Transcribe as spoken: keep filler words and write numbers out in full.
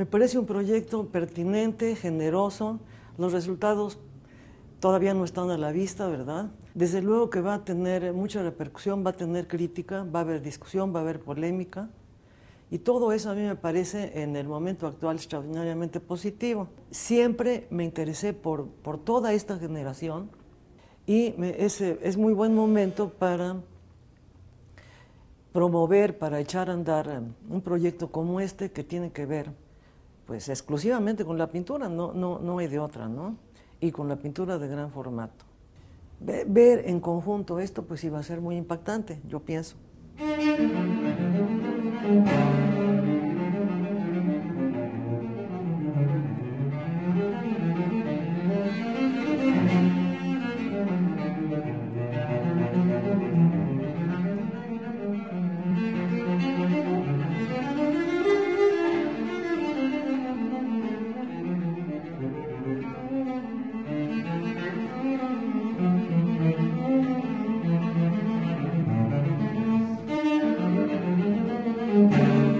Me parece un proyecto pertinente, generoso. Los resultados todavía no están a la vista, ¿verdad? Desde luego que va a tener mucha repercusión, va a tener crítica, va a haber discusión, va a haber polémica. Y todo eso a mí me parece en el momento actual extraordinariamente positivo. Siempre me interesé por, por toda esta generación y me, ese, es muy buen momento para promover, para echar a andar un proyecto como este que tiene que ver pues exclusivamente con la pintura, no, no, no hay de otra, ¿no? Y con la pintura de gran formato. Ver en conjunto esto pues iba a ser muy impactante, yo pienso. Thank you.